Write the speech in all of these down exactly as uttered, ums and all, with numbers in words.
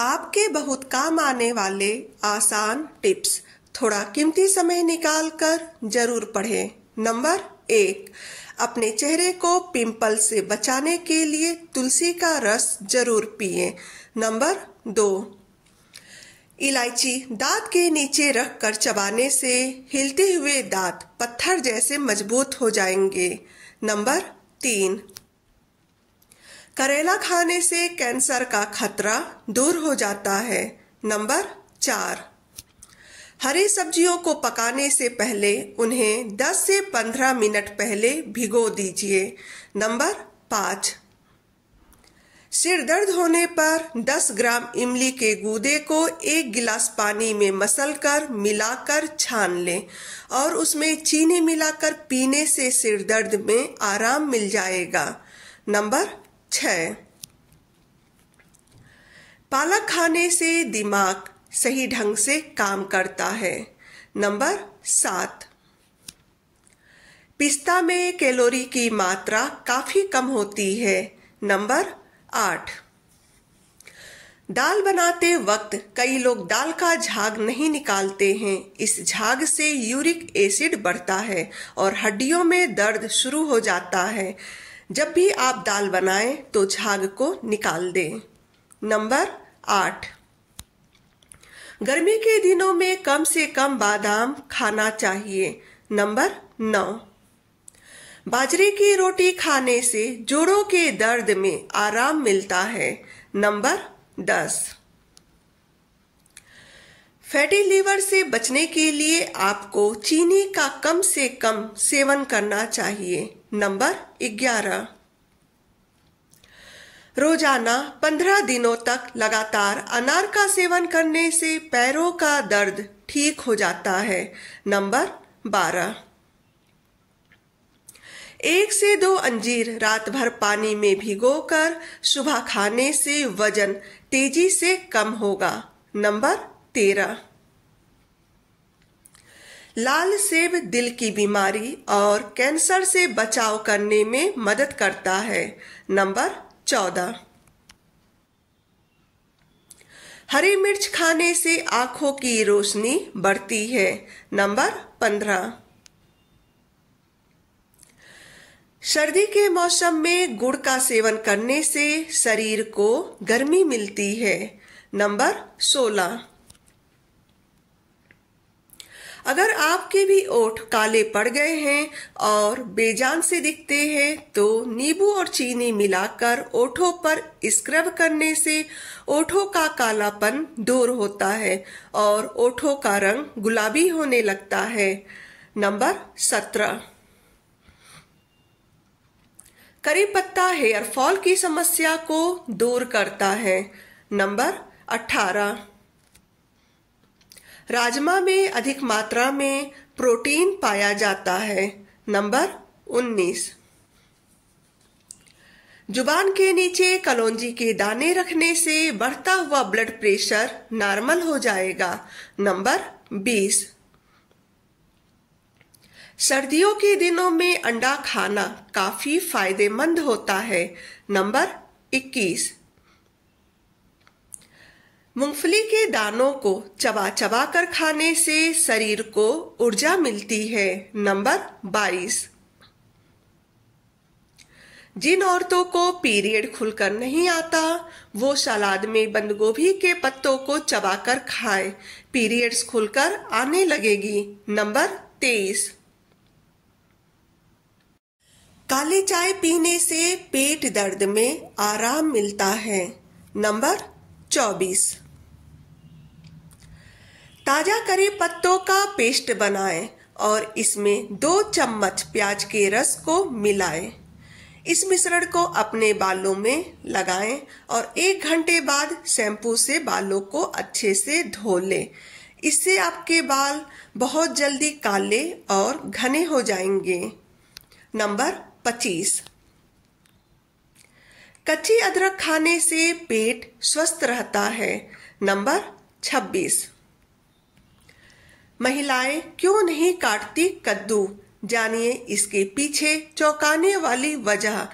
आपके बहुत काम आने वाले आसान टिप्स। थोड़ा कीमती समय निकालकर जरूर पढ़ें। नंबर एक, अपने चेहरे को पिंपल से बचाने के लिए तुलसी का रस जरूर पिएं। नंबर दो, इलायची दांत के नीचे रखकर चबाने से हिलते हुए दांत पत्थर जैसे मजबूत हो जाएंगे। नंबर तीन, करेला खाने से कैंसर का खतरा दूर हो जाता है। नंबर चार, हरी सब्जियों को पकाने से पहले उन्हें दस से पंद्रह मिनट पहले भिगो दीजिए। नंबर पाँच, सिर दर्द होने पर दस ग्राम इमली के गूदे को एक गिलास पानी में मसलकर मिलाकर छान लें और उसमें चीनी मिलाकर पीने से सिर दर्द में आराम मिल जाएगा। नंबर छः, पालक खाने से दिमाग सही ढंग से काम करता है। नंबर सात, पिस्ता में कैलोरी की मात्रा काफी कम होती है। नंबर आठ, दाल बनाते वक्त कई लोग दाल का झाग नहीं निकालते हैं। इस झाग से यूरिक एसिड बढ़ता है और हड्डियों में दर्द शुरू हो जाता है। जब भी आप दाल बनाएं तो झाग को निकाल दें। नंबर आठ, गर्मी के दिनों में कम से कम बादाम खाना चाहिए। नंबर नौ, बाजरे की रोटी खाने से जोड़ों के दर्द में आराम मिलता है। नंबर दस, फैटी लीवर से बचने के लिए आपको चीनी का कम से कम सेवन करना चाहिए। नंबर ग्यारह, रोजाना पंद्रह दिनों तक लगातार अनार का सेवन करने से पैरों का दर्द ठीक हो जाता है। नंबर बारह, एक से दो अंजीर रात भर पानी में भिगोकर सुबह खाने से वजन तेजी से कम होगा। नंबर तेरह, लाल सेब दिल की बीमारी और कैंसर से बचाव करने में मदद करता है। नंबर चौदह, हरी मिर्च खाने से आंखों की रोशनी बढ़ती है। नंबर पंद्रह, सर्दी के मौसम में गुड़ का सेवन करने से शरीर को गर्मी मिलती है। नंबर सोलह, अगर आपके भी ओठ काले पड़ गए हैं और बेजान से दिखते हैं तो नींबू और चीनी मिलाकर ओठों पर स्क्रब करने से ओठों का कालापन दूर होता है और ओठों का रंग गुलाबी होने लगता है। नंबर सत्रह, करी पत्ता हेयर फॉल की समस्या को दूर करता है। नंबर अठारह, राजमा में अधिक मात्रा में प्रोटीन पाया जाता है। नंबर उन्नीस, जुबान के नीचे कलौंजी के दाने रखने से बढ़ता हुआ ब्लड प्रेशर नॉर्मल हो जाएगा। नंबर बीस, सर्दियों के दिनों में अंडा खाना काफी फायदेमंद होता है। नंबर इक्कीस, मूंगफली के दानों को चबा चबा कर खाने से शरीर को ऊर्जा मिलती है। नंबर बाईस, जिन औरतों को पीरियड खुलकर नहीं आता वो सलाद में बंदगोभी के पत्तों को चबाकर खाएं, पीरियड्स खुलकर आने लगेगी। नंबर तेईस, काली चाय पीने से पेट दर्द में आराम मिलता है। नंबर चौबीस, ताजा करी पत्तों का पेस्ट बनाएं और इसमें दो चम्मच प्याज के रस को मिलाएं। इस मिश्रण को अपने बालों में लगाएं और एक घंटे बाद शैम्पू से बालों को अच्छे से धो लें। इससे आपके बाल बहुत जल्दी काले और घने हो जाएंगे। नंबर पच्चीस, कच्ची अदरक खाने से पेट स्वस्थ रहता है। नंबर छब्बीस, महिलाएं क्यों नहीं काटती कद्दू, जानिए इसके पीछे चौंकाने वाली वजह।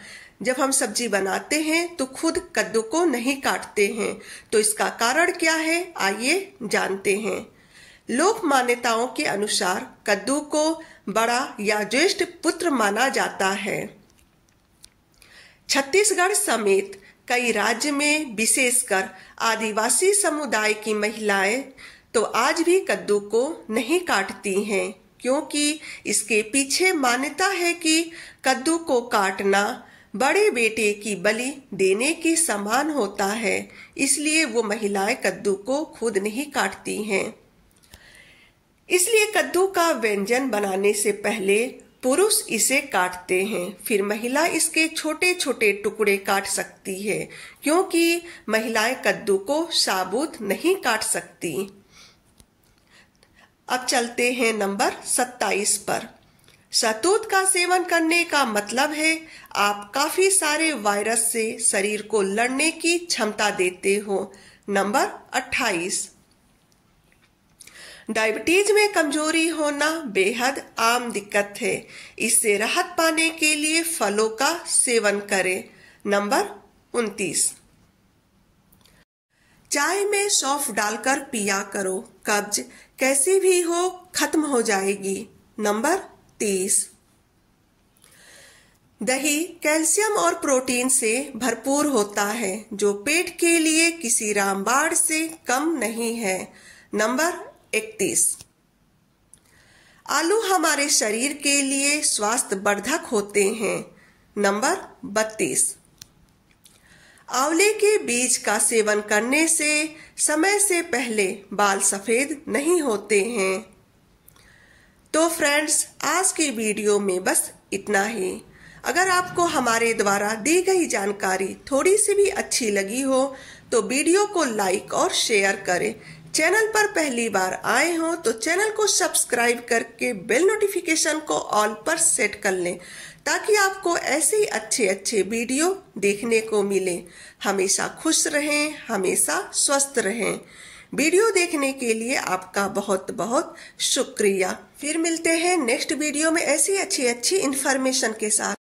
जब हम सब्जी बनाते हैं तो खुद कद्दू को नहीं काटते हैं, तो इसका कारण क्या है, आइए जानते हैं। लोक मान्यताओं के अनुसार कद्दू को बड़ा या ज्येष्ठ पुत्र माना जाता है। छत्तीसगढ़ समेत कई राज्य में विशेषकर आदिवासी समुदाय की महिलाएं तो आज भी कद्दू को नहीं काटती हैं, क्योंकि इसके पीछे मान्यता है कि कद्दू को काटना बड़े बेटे की बलि देने के समान होता है, इसलिए वो महिलाएं कद्दू को खुद नहीं काटती हैं। इसलिए कद्दू का व्यंजन बनाने से पहले पुरुष इसे काटते हैं, फिर महिला इसके छोटे छोटे टुकड़े काट सकती है, क्योंकि महिलाएं कद्दू को साबुत नहीं काट सकती। अब चलते हैं नंबर सत्ताईस पर। शहतूत का सेवन करने का मतलब है आप काफी सारे वायरस से शरीर को लड़ने की क्षमता देते हो। नंबर अट्ठाईस, डायबिटीज में कमजोरी होना बेहद आम दिक्कत है, इससे राहत पाने के लिए फलों का सेवन करें। नंबर उनतीस, चाय में सौंफ डालकर पिया करो, कब्ज कैसी भी हो खत्म हो जाएगी। नंबर तीस, दही कैल्शियम और प्रोटीन से भरपूर होता है, जो पेट के लिए किसी रामबाण से कम नहीं है। नंबर इकतीस, आलू हमारे शरीर के लिए स्वास्थ्य वर्धक होते हैं। नंबर बत्तीस, आंवले के बीज का सेवन करने से समय से पहले बाल सफेद नहीं होते हैं। तो फ्रेंड्स, आज की वीडियो में बस इतना ही। अगर आपको हमारे द्वारा दी गई जानकारी थोड़ी सी भी अच्छी लगी हो तो वीडियो को लाइक और शेयर करें। चैनल पर पहली बार आए हो तो चैनल को सब्सक्राइब करके बेल नोटिफिकेशन को ऑल पर सेट कर लें, ताकि आपको ऐसे ही अच्छे अच्छे वीडियो देखने को मिले। हमेशा खुश रहें, हमेशा स्वस्थ रहें। वीडियो देखने के लिए आपका बहुत बहुत शुक्रिया। फिर मिलते हैं नेक्स्ट वीडियो में ऐसी अच्छी अच्छी इन्फॉर्मेशन के साथ।